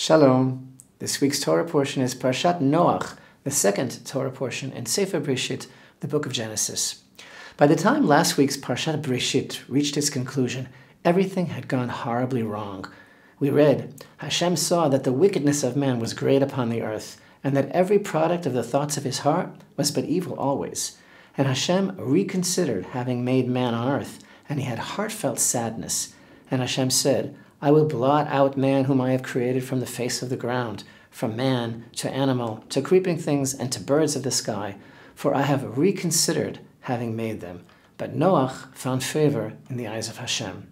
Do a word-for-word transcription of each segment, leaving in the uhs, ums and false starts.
Shalom. This week's Torah portion is Parshat Noach, the second Torah portion in Sefer Breshit, the book of Genesis. By the time last week's Parashat Bereshit reached its conclusion, everything had gone horribly wrong. We read, Hashem saw that the wickedness of man was great upon the earth, and that every product of the thoughts of his heart was but evil always. And Hashem reconsidered having made man on earth, and he had heartfelt sadness. And Hashem said, I will blot out man whom I have created from the face of the ground, from man to animal to creeping things and to birds of the sky, for I have reconsidered having made them. But Noach found favor in the eyes of Hashem.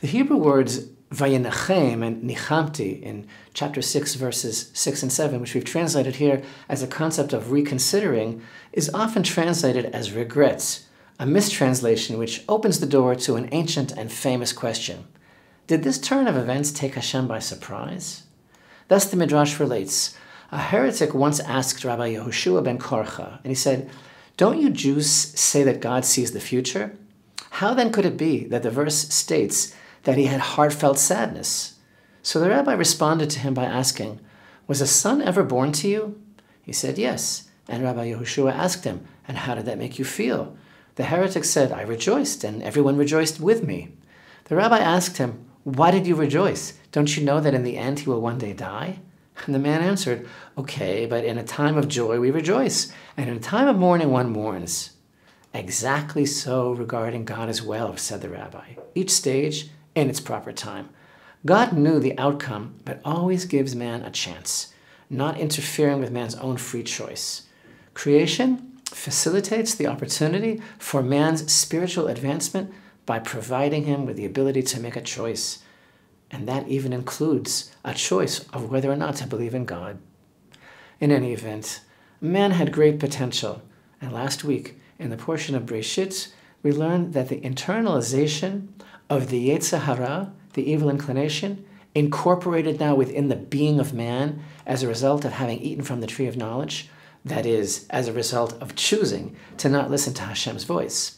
The Hebrew words Vayenachem and Nichamti in chapter six, verses six and seven, which we've translated here as a concept of reconsidering, is often translated as regrets, a mistranslation which opens the door to an ancient and famous question. Did this turn of events take Hashem by surprise? Thus the Midrash relates, a heretic once asked Rabbi Yehoshua ben Korcha, and he said, don't you Jews say that God sees the future? How then could it be that the verse states that he had heartfelt sadness? So the rabbi responded to him by asking, was a son ever born to you? He said, yes. And Rabbi Yehoshua asked him, and how did that make you feel? The heretic said, I rejoiced, and everyone rejoiced with me. The rabbi asked him, why did you rejoice? Don't you know that in the end he will one day die? And the man answered, okay, but in a time of joy we rejoice, and in a time of mourning one mourns. Exactly so regarding God as well, said the rabbi. Each stage in its proper time. God knew the outcome, but always gives man a chance, not interfering with man's own free choice. Creation facilitates the opportunity for man's spiritual advancement by providing him with the ability to make a choice. And that even includes a choice of whether or not to believe in God. In any event, man had great potential. And last week, in the portion of Breshit, we learned that the internalization of the Yetzer Hara, the evil inclination, incorporated now within the being of man as a result of having eaten from the tree of knowledge, that is, as a result of choosing to not listen to Hashem's voice.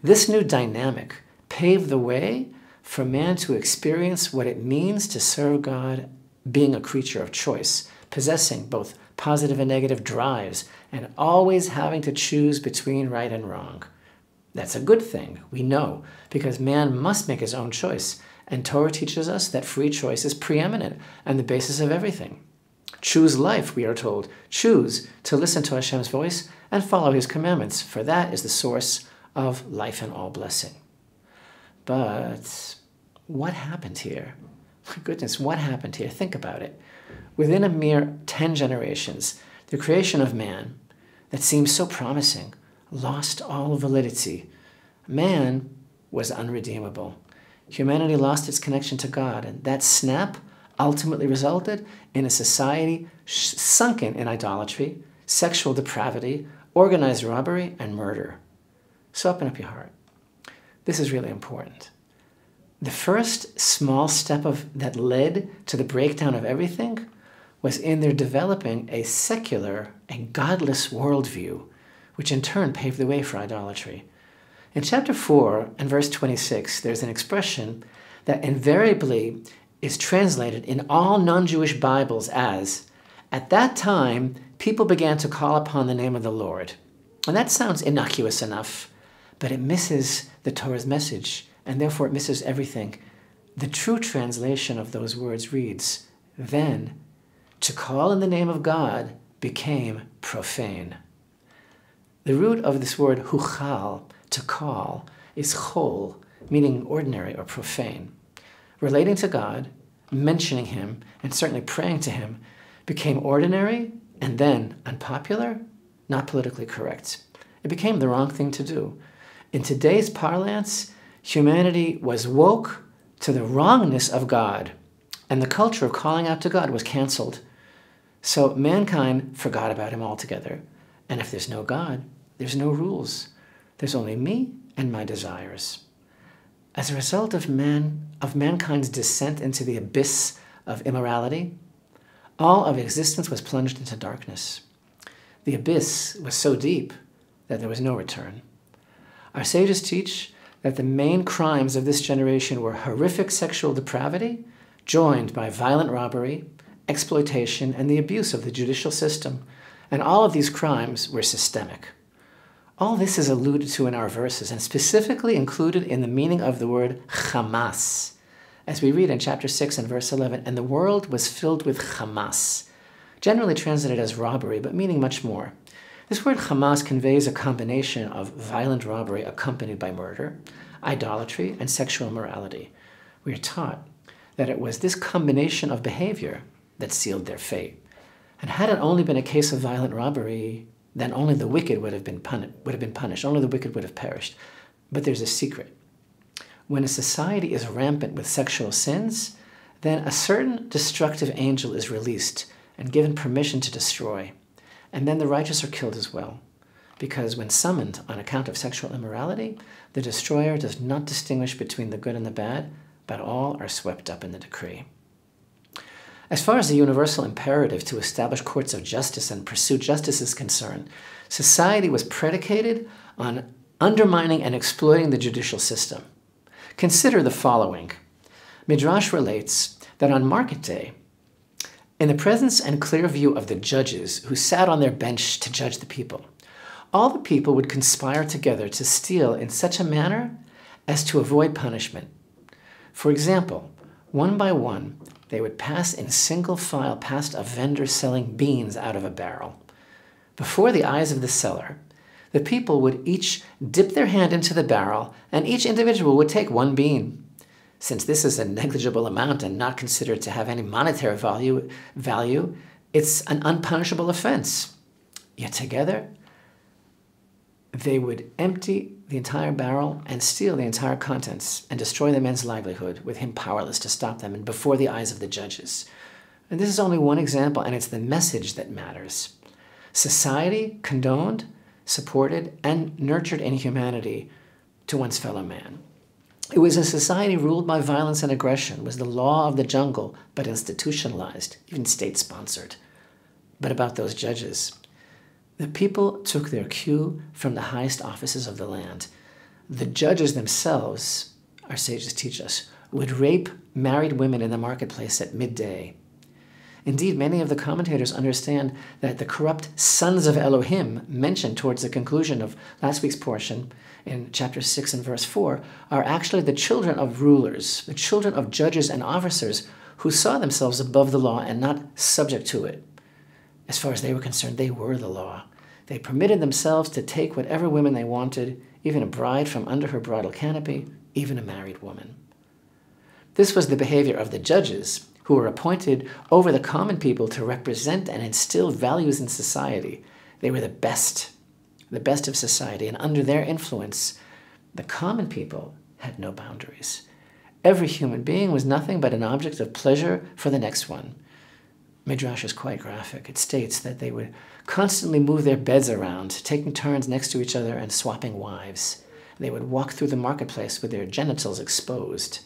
This new dynamic paved the way for man to experience what it means to serve God, being a creature of choice, possessing both positive and negative drives, and always having to choose between right and wrong. That's a good thing, we know, because man must make his own choice, and Torah teaches us that free choice is preeminent and the basis of everything. Choose life, we are told. Choose to listen to Hashem's voice and follow his commandments, for that is the source of life and all blessing. But what happened here? My goodness, what happened here? Think about it. Within a mere ten generations, the creation of man, that seemed so promising, lost all validity. Man was unredeemable. Humanity lost its connection to God, and that snap ultimately resulted in a society sunken in idolatry, sexual depravity, organized robbery, and murder. So open up your heart. This is really important. The first small step of, that led to the breakdown of everything was in their developing a secular and godless worldview, which in turn paved the way for idolatry. In chapter four and verse twenty-six, there's an expression that invariably is translated in all non-Jewish Bibles as, at that time, people began to call upon the name of the Lord. And that sounds innocuous enough, but it misses the Torah's message, and therefore it misses everything. The true translation of those words reads, then, to call in the name of God became profane. The root of this word huchal, to call, is chol, meaning ordinary or profane. Relating to God, mentioning him, and certainly praying to him, became ordinary and then unpopular, not politically correct. It became the wrong thing to do. In today's parlance, humanity was woke to the wrongness of God, and the culture of calling out to God was canceled. So mankind forgot about him altogether. And if there's no God, there's no rules. There's only me and my desires. As a result of man, of mankind's descent into the abyss of immorality, all of existence was plunged into darkness. The abyss was so deep that there was no return. Our sages teach that the main crimes of this generation were horrific sexual depravity, joined by violent robbery, exploitation, and the abuse of the judicial system, and all of these crimes were systemic. All this is alluded to in our verses and specifically included in the meaning of the word Hamas, as we read in chapter six and verse eleven, and the world was filled with Hamas, generally translated as robbery, but meaning much more. This word Hamas conveys a combination of violent robbery accompanied by murder, idolatry, and sexual immorality. We are taught that it was this combination of behavior that sealed their fate. And had it only been a case of violent robbery, then only the wicked would have been puni- would have been punished, only the wicked would have perished. But there's a secret. When a society is rampant with sexual sins, then a certain destructive angel is released and given permission to destroy. And then the righteous are killed as well. Because when summoned on account of sexual immorality, the destroyer does not distinguish between the good and the bad, but all are swept up in the decree. As far as the universal imperative to establish courts of justice and pursue justice is concerned, society was predicated on undermining and exploiting the judicial system. Consider the following. Midrash relates that on market day, in the presence and clear view of the judges who sat on their bench to judge the people, all the people would conspire together to steal in such a manner as to avoid punishment. For example, one by one, they would pass in single file past a vendor selling beans out of a barrel. Before the eyes of the seller, the people would each dip their hand into the barrel, and each individual would take one bean. Since this is a negligible amount and not considered to have any monetary value, value, it's an unpunishable offense. Yet together, they would empty the entire barrel and steal the entire contents and destroy the man's livelihood, with him powerless to stop them and before the eyes of the judges. And this is only one example, and it's the message that matters. Society condoned, supported, and nurtured inhumanity to one's fellow man. It was a society ruled by violence and aggression, was the law of the jungle, but institutionalized, even state-sponsored. But about those judges, the people took their cue from the highest offices of the land. The judges themselves, our sages teach us, would rape married women in the marketplace at midday. Indeed, many of the commentators understand that the corrupt sons of Elohim mentioned towards the conclusion of last week's portion in chapter six and verse four are actually the children of rulers, the children of judges and officers who saw themselves above the law and not subject to it. As far as they were concerned, they were the law. They permitted themselves to take whatever women they wanted, even a bride from under her bridal canopy, even a married woman. This was the behavior of the judges, who were appointed over the common people to represent and instill values in society. They were the best, the best of society, and under their influence, the common people had no boundaries. Every human being was nothing but an object of pleasure for the next one. Midrash is quite graphic. It states that they would constantly move their beds around, taking turns next to each other and swapping wives. They would walk through the marketplace with their genitals exposed.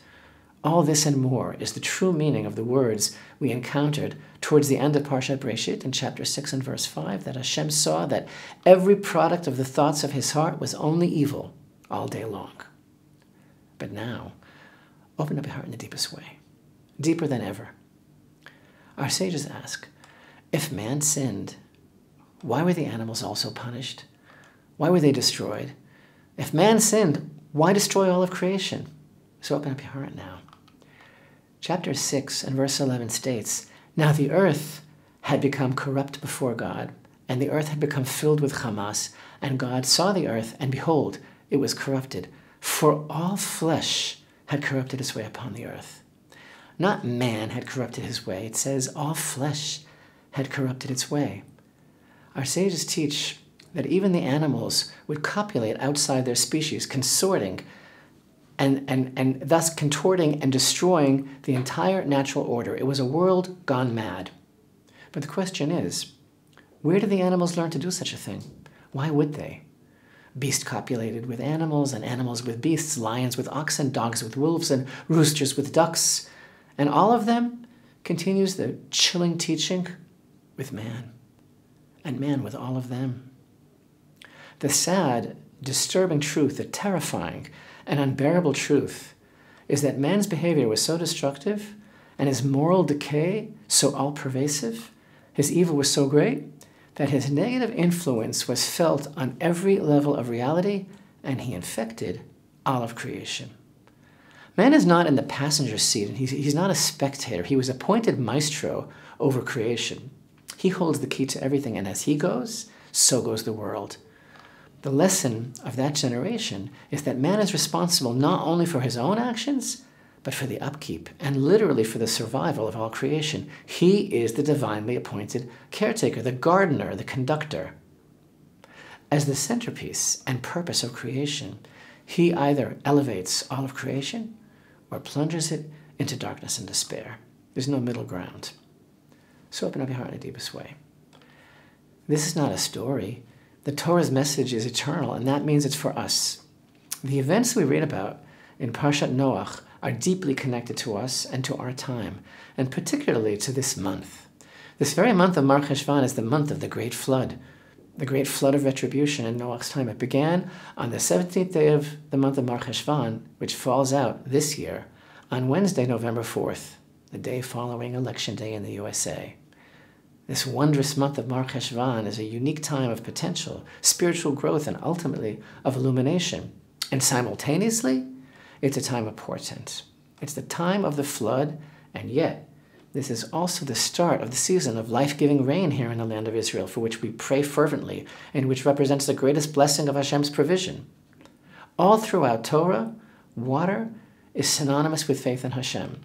All this and more is the true meaning of the words we encountered towards the end of Parashat Bereshit in chapter six and verse five, that Hashem saw that every product of the thoughts of his heart was only evil all day long. But now, open up your heart in the deepest way, deeper than ever. Our sages ask, if man sinned, why were the animals also punished? Why were they destroyed? If man sinned, why destroy all of creation? So open up your heart now. Chapter six and verse eleven states, now the earth had become corrupt before God, and the earth had become filled with Hamas, and God saw the earth, and behold, it was corrupted. For all flesh had corrupted its way upon the earth. Not man had corrupted his way. It says all flesh had corrupted its way. Our sages teach that even the animals would copulate outside their species, consorting and, and, and thus contorting and destroying the entire natural order. It was a world gone mad. But the question is, where did the animals learn to do such a thing? Why would they? Beast copulated with animals, and animals with beasts, lions with oxen, dogs with wolves, and roosters with ducks. And all of them continues the chilling teaching with man, and man with all of them. The sad, disturbing truth, the terrifying and unbearable truth, is that man's behavior was so destructive and his moral decay so all-pervasive, his evil was so great, that his negative influence was felt on every level of reality, and he infected all of creation. Man is not in the passenger seat, and he's, he's not a spectator. He was appointed maestro over creation. He holds the key to everything, and as he goes, so goes the world. The lesson of that generation is that man is responsible not only for his own actions, but for the upkeep, and literally for the survival of all creation. He is the divinely appointed caretaker, the gardener, the conductor. As the centerpiece and purpose of creation, he either elevates all of creation or plunges it into darkness and despair. There's no middle ground. So open up your heart in the deepest way. This is not a story. The Torah's message is eternal, and that means it's for us. The events we read about in Parshat Noach are deeply connected to us and to our time, and particularly to this month. This very month of Marcheshvan is the month of the Great Flood, the Great Flood of Retribution in Noach's time. It began on the seventeenth day of the month of Marcheshvan, which falls out this year on Wednesday, November fourth, the day following Election Day in the U S A. This wondrous month of Marcheshvan is a unique time of potential, spiritual growth, and ultimately of illumination. And simultaneously, it's a time of portent. It's the time of the flood, and yet, this is also the start of the season of life-giving rain here in the land of Israel, for which we pray fervently, and which represents the greatest blessing of Hashem's provision. All throughout Torah, water is synonymous with faith in Hashem,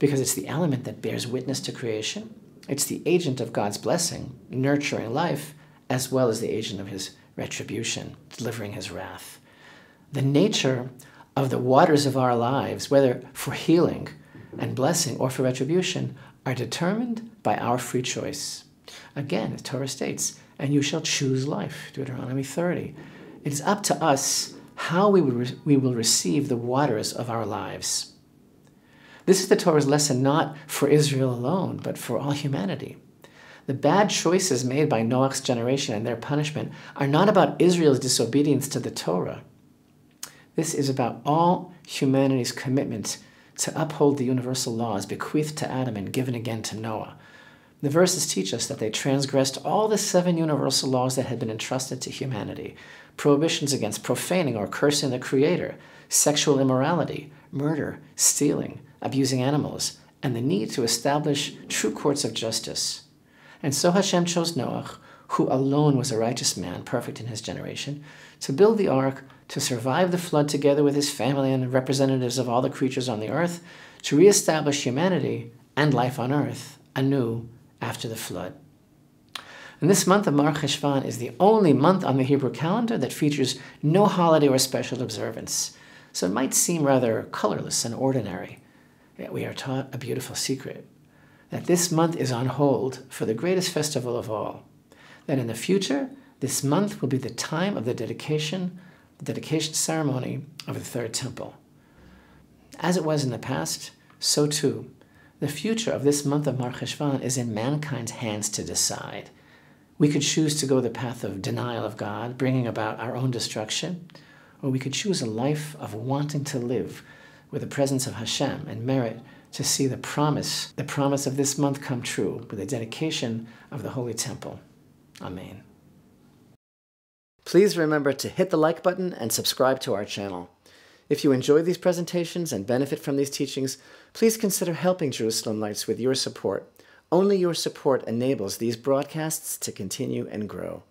because it's the element that bears witness to creation. It's the agent of God's blessing, nurturing life, as well as the agent of his retribution, delivering his wrath. The nature of the waters of our lives, whether for healing and blessing or for retribution, are determined by our free choice. Again, the Torah states, and you shall choose life, Deuteronomy thirty. It is up to us how we will, re we will receive the waters of our lives. This is the Torah's lesson not for Israel alone, but for all humanity. The bad choices made by Noach's generation and their punishment are not about Israel's disobedience to the Torah. This is about all humanity's commitment to uphold the universal laws bequeathed to Adam and given again to Noah. The verses teach us that they transgressed all the seven universal laws that had been entrusted to humanity: prohibitions against profaning or cursing the Creator, sexual immorality, murder, stealing, abusing animals, and the need to establish true courts of justice. And so Hashem chose Noach, who alone was a righteous man, perfect in his generation, to build the ark, to survive the flood together with his family and representatives of all the creatures on the earth, to reestablish humanity and life on earth anew after the flood. And this month of Marcheshvan is the only month on the Hebrew calendar that features no holiday or special observance. So it might seem rather colorless and ordinary. Yet we are taught a beautiful secret, that this month is on hold for the greatest festival of all, that in the future, this month will be the time of the dedication, the dedication ceremony of the Third Temple. As it was in the past, so too, the future of this month of Marcheshvan is in mankind's hands to decide. We could choose to go the path of denial of God, bringing about our own destruction, or we could choose a life of wanting to live with the presence of Hashem and merit to see the promise, the promise of this month come true with the dedication of the Holy Temple. Amen. Please remember to hit the like button and subscribe to our channel. If you enjoy these presentations and benefit from these teachings, please consider helping Jerusalem Lights with your support. Only your support enables these broadcasts to continue and grow.